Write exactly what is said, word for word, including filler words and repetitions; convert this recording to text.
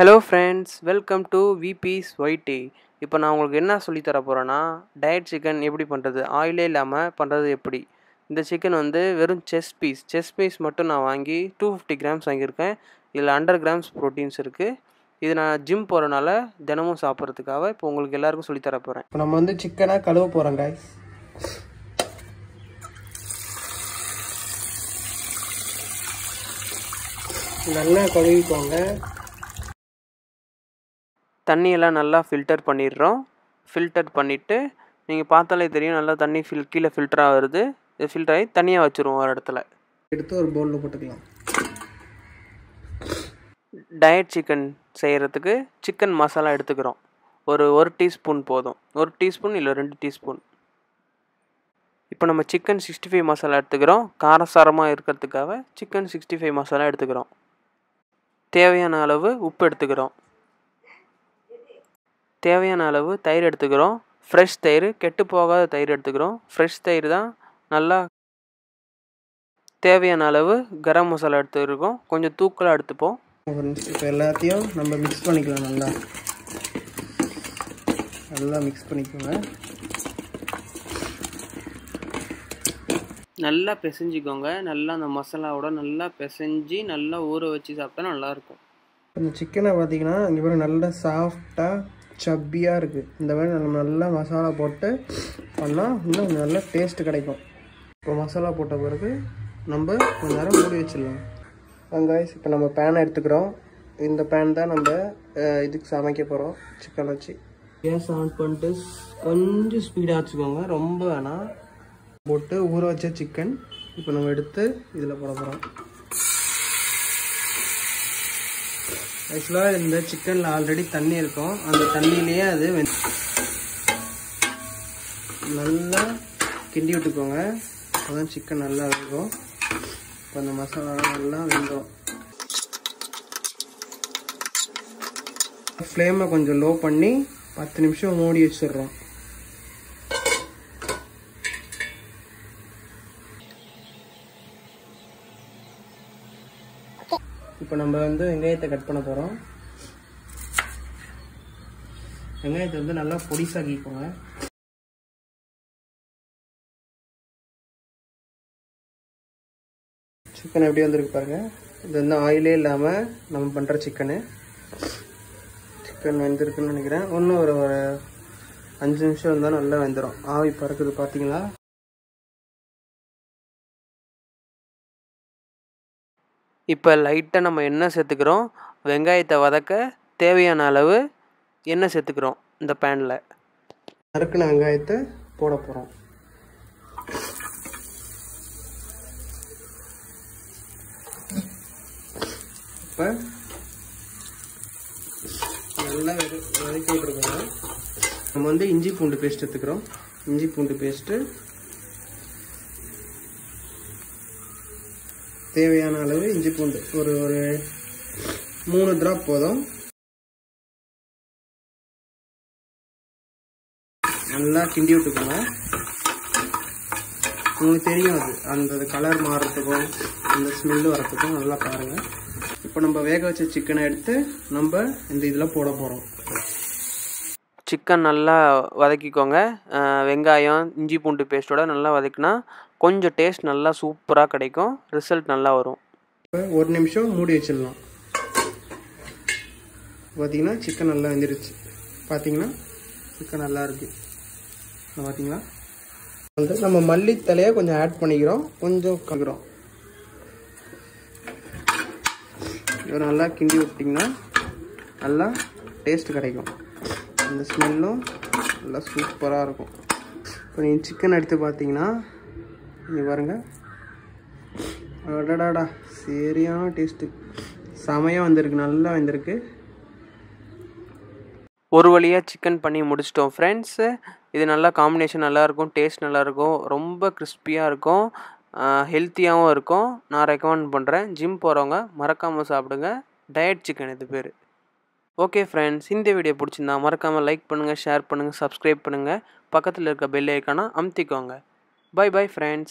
Hello friends, welcome to V P's Y T. Now, I will tell you about diet chicken. How do you do oil? This chicken is a chest piece. Chest piece is two hundred fifty grams. This is one hundred grams protein. This is a gym. We will tell you about the chicken. We will cook the chicken. நல்லா கழுவிக்கோங்க தண்ணி எல்லாம் நல்லா filter பண்ணிறோம் filter பண்ணிட்டு நீங்க பார்த்தாலே தெரியும் நல்லா தண்ணி ஃபில் கீழ ஃபில்டரா வருது இது ஃபில்டர் ஆயி தனியா வச்சிருவோம் ஒரு இடத்துல எடுத்து ஒரு பவுல்ல போட்டுக்கலாம் டயட் chicken செய்யிறதுக்கு chicken மசாலா எடுத்துக்கறோம் ஒரு ஒரு டீஸ்பூன் போதும் ஒரு டீஸ்பூன் இல்ல ரெண்டு டீஸ்பூன் இப்போ நம்ம chicken sixty-five masala எடுத்துக்கறோம் காரசாரமா இருக்குதுக்காக chicken sixty-five masala எடுத்துக்கறோம் தேவையான அளவு உப்பு எடுத்துக்கிறோம் தேவையான அளவு தயிர் எடுத்துக்கிறோம் ஃப்ரெஷ் தயிர் கெட்டு போகாத தயிர் எடுத்துக்கிறோம் ஃப்ரெஷ் தயிர் தான் நல்லா தேவையான அளவு गरम மசாலா எடுத்துக்கிறோம் கொஞ்சம் தூக்கலா எடுத்துப்போம் இப்போ எல்லாத்தையும் நம்ம mix பண்ணிக்கலாம் நல்லா நல்லா mix பண்ணிக்கோங்க நல்லா பிசைஞ்சிடுங்க நல்லா அந்த மசாலாவோட நல்லா பிசைஞ்சி நல்லா ஊற வச்சி சாப்பிட்டா நல்லா இருக்கும் இந்த chicken-ஐ பாத்தீங்கன்னா இங்க பாருங்க நல்லா சாஃப்ட்டா சப்பியா இருக்கு இந்த மாதிரி நம்ம நல்லா மசாலா போட்டு பண்ணா இன்னும் நல்ல டேஸ்ட் கிடைக்கும் இப்போ மசாலா போட்ட பிறகு நம்ம கொஞ்ச நேரம் மூடி வச்சிரலாம் गाइस இப்போ நம்ம pan எடுத்துக்கறோம் இந்த pan தான் நம்ம இதுக்கு சமைக்க போறோம் chicken வச்சி கேஸ் ஆன் பண்ணிட்டு கொஞ்சம் ஸ்பீடா வச்சுக்கோங்க ரொம்ப வேணா போட்டு ஊற வச்ச chicken இப்போ நம்ம எடுத்து இதல போட போறோம் एक्चुअली இந்த chickenல ஆல்ரெடி தண்ணி இருக்கும் அந்த தண்ணியிலேயே அது நல்லா கிண்டி விட்டுக்கோங்க அதான் chicken நல்லா இருக்கும் இப்போ அந்த மசாலா நல்லா வெந்துடும் ஃப்ளேமை கொஞ்சம் லோ பண்ணி பத்து நிமிஷம் மூடி வச்சிரறோம் இப்போ நம்ம வந்து வெங்காயத்தை கட் பண்ண போறோம் வெங்காயத்தை வந்து நல்லா பொடிசா கீப்போங்க chicken எப்படி வந்திருக்கு பாருங்க இது வந்து ஆயிலே இல்லாம நம்ம பண்ற chicken chicken வெந்திருக்குன்னு நினைக்கிறேன் இன்னும் ஒரு அஞ்சு நிமிஷம் இருந்தா நல்லா வெந்துரும் ஆவி பறக்குது பாத்தீங்களா இப்போ லைட்டா நம்ம எண்ணெய் சேர்த்துக்கறோம் வெங்காயத்தை வதக்க தேவையான அளவு எண்ணெய் சேர்த்துக்கறோம் இந்த pan-ல நறுக்குன வெங்காயத்தை போட போறோம் இப்போ நல்லா வதக்கி விட்டுறோம் நம்ம வந்து இஞ்சி பூண்டு பேஸ்ட் எடுத்துக்கறோம் இஞ்சி பூண்டு பேஸ்ட் தேவையான அளவு இஞ்சி பூண்டு ஒரு ஒரு மூணு டிராப் போதும் நல்லா கிண்டி விட்டுக்கோங்க உங்களுக்கு தெரியும் அது அந்த கலர் மாறறதுக்கும் அந்த ஸ்மெல் வரதுக்கும் நல்லா பாருங்க இப்போ நம்ம வேக வச்ச chicken-ஐ எடுத்து நம்ம இந்த இதல போட போறோம் chicken நல்லா வதக்கிக்கோங்க வெங்காயம் இஞ்சி பூண்டு பேஸ்டோட நல்லா வதக்கினா கொஞ்சம் டேஸ்ட் நல்லா சூப்பரா கிடைக்கும் ரிசல்ட் நல்லா வரும் ஒரு நிமிஷம் மூடி வச்சிரலாம் பாத்தீங்கன்னா chicken நல்லா வெந்திருச்சு பாத்தீங்கன்னா chicken நல்லா இருக்கு பாத்தீங்களா வந்து நம்ம மல்லி தழைய கொஞ்சம் ஆட் பண்ணிக்கிறோம் கொஞ்சம் கலக்குறோம் இது நல்லா கிண்டி விட்டீங்கன்னா நல்லா டேஸ்ட் கிடைக்கும் இந்த ஸ்மெல்லும் நல்லா சூப்பரா இருக்கும் இப்போ இந்த chicken எடுத்து பாத்தீங்கன்னா இங்க பாருங்க அடடடா சரியான டேஸ்ட் சமயம் வந்திருக்கு நல்லா வந்திருக்கு ஒரு வழியா chicken பண்ணி முடிச்சிட்டோம் फ्रेंड्स இது நல்ல காம்பினேஷன் நல்லா இருக்கும் டேஸ்ட் நல்லா இருக்கும் ரொம்ப கிறிஸ்பியா இருக்கும் ஹெல்தியாவும் இருக்கும் நான் ரெக்கமெண்ட் பண்றேன் ஜிம் போறவங்க மறக்காம சாப்பிடுங்க டயட் chicken இது பேரு ஓகே फ्रेंड्स இந்த வீடியோ பிடிச்சிருந்தா மறக்காம லைக் பண்ணுங்க ஷேர் பண்ணுங்க சப்ஸ்கிரைப் பண்ணுங்க பக்கத்துல இருக்க பெல் ஐகானை அமுத்திக்கோங்க Bye bye friends.